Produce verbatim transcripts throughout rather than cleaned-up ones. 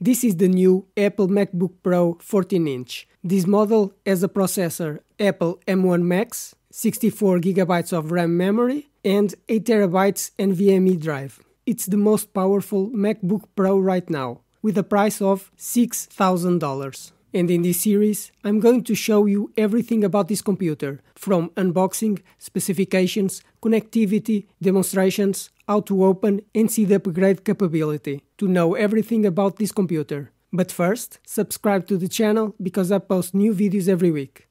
This is the new Apple MacBook Pro fourteen inch. This model has a processor Apple M one Max, sixty-four gigabytes of RAM memory and eight terabytes NVMe drive. It's the most powerful MacBook Pro right now, with a price of six thousand dollars. And in this series, I'm going to show you everything about this computer, from unboxing, specifications, connectivity, demonstrations, how to open and see the upgrade capability, to know everything about this computer. But first, subscribe to the channel because I post new videos every week.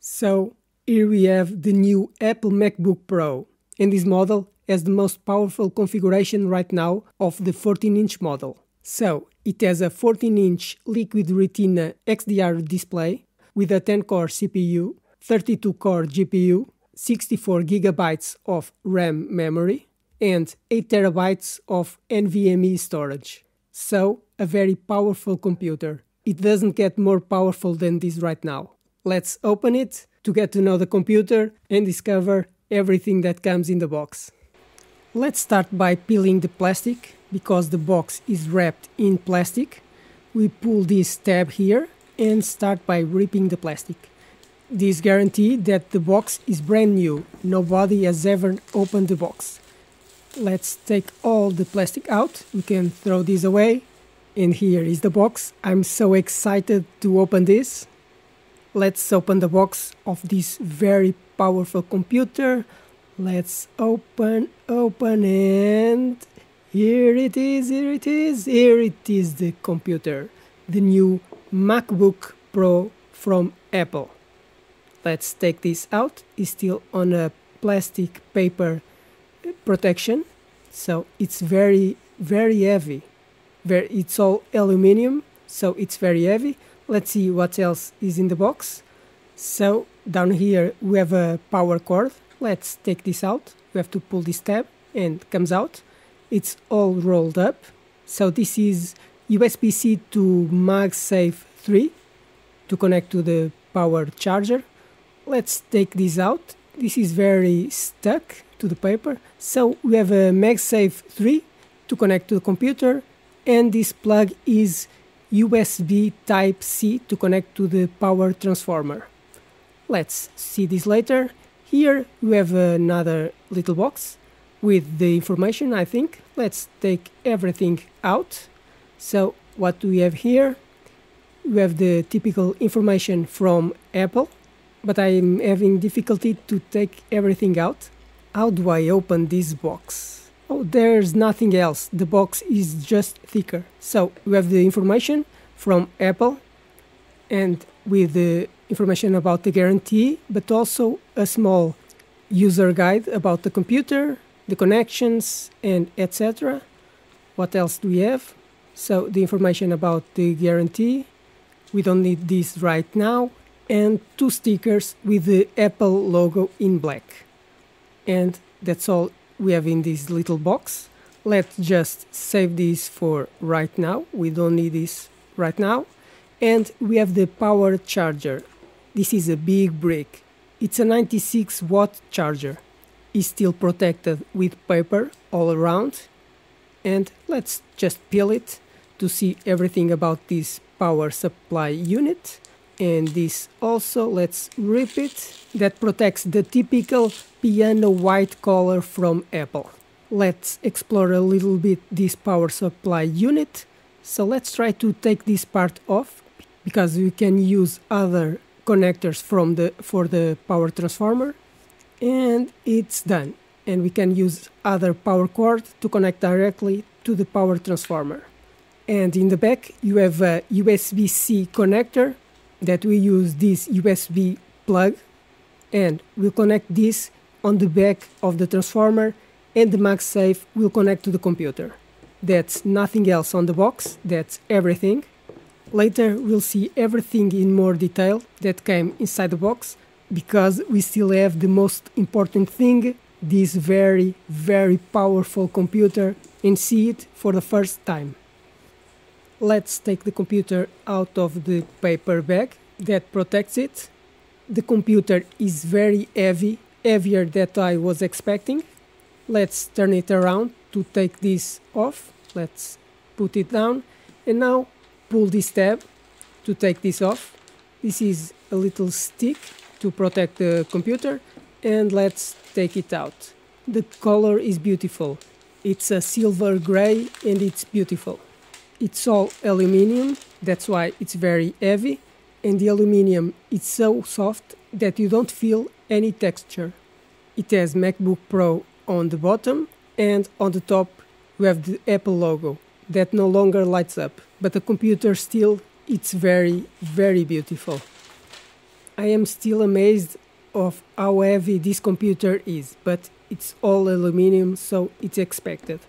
So, here we have the new Apple MacBook Pro, and this model has the most powerful configuration right now of the fourteen inch model. So, it has a fourteen inch Liquid Retina X D R display with a ten core C P U, thirty-two core G P U, sixty-four gigabytes of RAM memory and eight terabytes of NVMe storage. So, a very powerful computer. It doesn't get more powerful than this right now. Let's open it to get to know the computer and discover everything that comes in the box. Let's start by peeling the plastic. Because the box is wrapped in plastic, we pull this tab here and start by ripping the plastic. This guarantees that the box is brand new, nobody has ever opened the box. Let's take all the plastic out, we can throw this away. And here is the box, I'm so excited to open this. Let's open the box of this very powerful computer. Let's open, open and... Here it is, here it is, here it is the computer, the new MacBook Pro from Apple. Let's take this out, it's still on a plastic paper protection, so it's very, very heavy. It's all aluminium, so it's very heavy. Let's see what else is in the box. So, down here we have a power cord, let's take this out, we have to pull this tab and it comes out. It's all rolled up, so this is U S B C to MagSafe three to connect to the power charger. Let's take this out, this is very stuck to the paper, so we have a MagSafe three to connect to the computer and this plug is U S B type C to connect to the power transformer. Let's see this later. Here we have another little box with the information, I think. Let's take everything out. So, what do we have here? We have the typical information from Apple, but I'm having difficulty to take everything out. How do I open this box? Oh, there's nothing else. The box is just thicker. So, we have the information from Apple and with the information about the guarantee, but also a small user guide about the computer, the connections and et cetera. What else do we have? So the information about the guarantee, we don't need this right now, and two stickers with the Apple logo in black. And that's all we have in this little box. Let's just save this for right now, we don't need this right now. And we have the power charger. This is a big brick, it's a ninety-six watt charger. Is still protected with paper all around, and let's just peel it to see everything about this power supply unit. And this also, let's rip it, that protects the typical piano white color from Apple. Let's explore a little bit this power supply unit, so let's try to take this part off because we can use other connectors from the for the power transformer. And it's done, and we can use other power cord to connect directly to the power transformer. And in the back you have a U S B C connector that we use this U S B plug, and we'll connect this on the back of the transformer and the MagSafe will connect to the computer. That's nothing else on the box, that's everything. Later we'll see everything in more detail that came inside the box, because we still have the most important thing, this very, very powerful computer, and see it for the first time. Let's take the computer out of the paper bag that protects it. The computer is very heavy, heavier than I was expecting. Let's turn it around to take this off. Let's put it down. And now pull this tab to take this off. This is a little stick to protect the computer, and let's take it out. The color is beautiful. It's a silver grey and it's beautiful. It's all aluminium, that's why it's very heavy, and the aluminium is so soft that you don't feel any texture. It has MacBook Pro on the bottom, and on the top you have the Apple logo that no longer lights up, but the computer still, it's very, very beautiful. I am still amazed of how heavy this computer is, but it's all aluminium, so it's expected.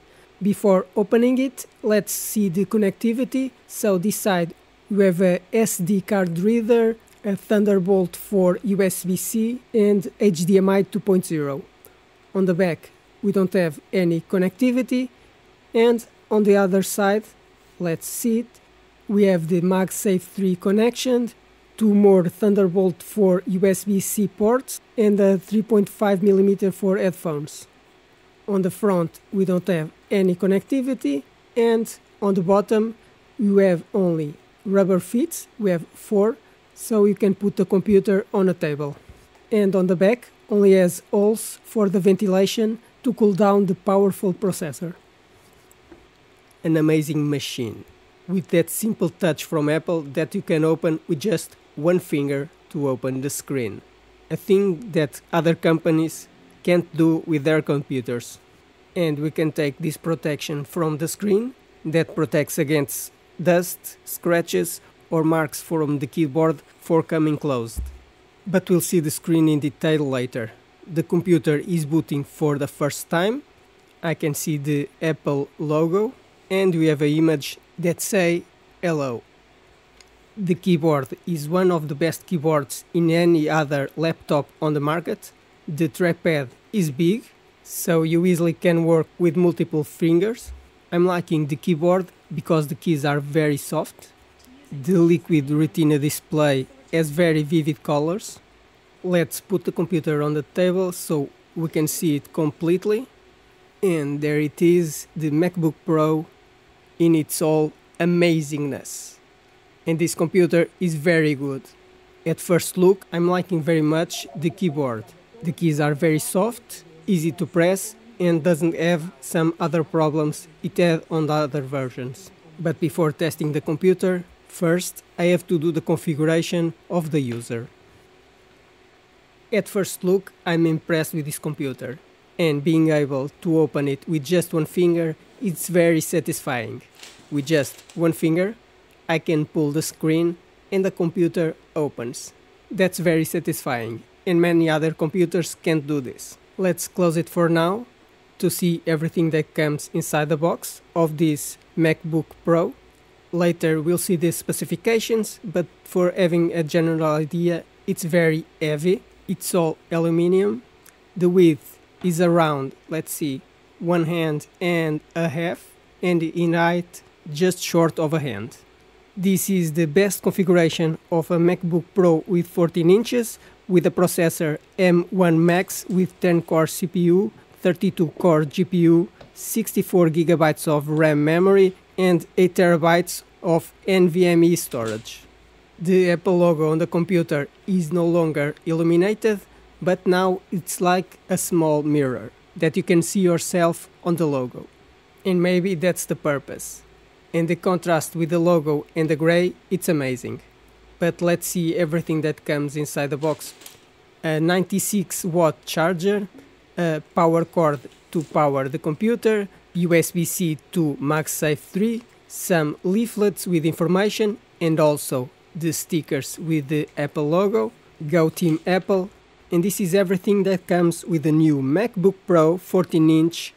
Before opening it, let's see the connectivity. So this side you have a S D card reader, a Thunderbolt for U S B C and H D M I two point oh. On the back we don't have any connectivity, and on the other side, let's see it, we have the MagSafe three connection, two more Thunderbolt for U S B C ports and a three point five millimeter for headphones. On the front we don't have any connectivity, and on the bottom you have only rubber feet, we have four, so you can put the computer on a table. And on the back only has holes for the ventilation to cool down the powerful processor. An amazing machine, with that simple touch from Apple that you can open with just one finger to open the screen. A thing that other companies can't do with their computers. And we can take this protection from the screen, that protects against dust, scratches or marks from the keyboard for coming closed. But we'll see the screen in detail later. The computer is booting for the first time. I can see the Apple logo, and we have an image that say hello. The keyboard is one of the best keyboards in any other laptop on the market. The trackpad is big, so you easily can work with multiple fingers. I'm liking the keyboard because the keys are very soft. The Liquid Retina display has very vivid colors. Let's put the computer on the table so we can see it completely. And there it is, the MacBook Pro in its all amazingness. And this computer is very good. At first look, I'm liking very much the keyboard. The keys are very soft, easy to press, and doesn't have some other problems it had on the other versions. But before testing the computer, first I have to do the configuration of the user. At first look, I'm impressed with this computer, and being able to open it with just one finger, it's very satisfying. With just one finger, I can pull the screen and the computer opens. That's very satisfying, and many other computers can't do this. Let's close it for now to see everything that comes inside the box of this MacBook Pro. Later we'll see the specifications, but for having a general idea, it's very heavy. It's all aluminium. The width is around, let's see, one hand and a half, and in height just short of a hand. This is the best configuration of a MacBook Pro with fourteen inches, with a processor M one Max with ten core C P U, thirty-two core G P U, sixty-four gigabytes of RAM memory and eight terabytes of N V M e storage. The Apple logo on the computer is no longer illuminated, but now it's like a small mirror that you can see yourself on the logo. And maybe that's the purpose. And the contrast with the logo and the grey, it's amazing. But let's see everything that comes inside the box. A ninety-six watt charger, a power cord to power the computer, U S B C to MagSafe three, some leaflets with information, and also the stickers with the Apple logo. Go Team Apple! And this is everything that comes with the new MacBook Pro fourteen inch.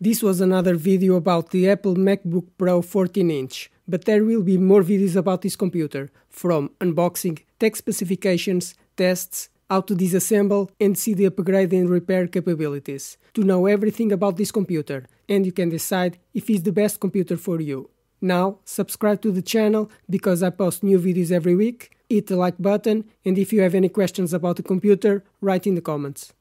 This was another video about the Apple MacBook Pro fourteen inch, but there will be more videos about this computer, from unboxing, tech specifications, tests, how to disassemble and see the upgrade and repair capabilities, to know everything about this computer, and you can decide if it's the best computer for you. Now, subscribe to the channel because I post new videos every week. Hit the like button, and if you have any questions about the computer, write in the comments.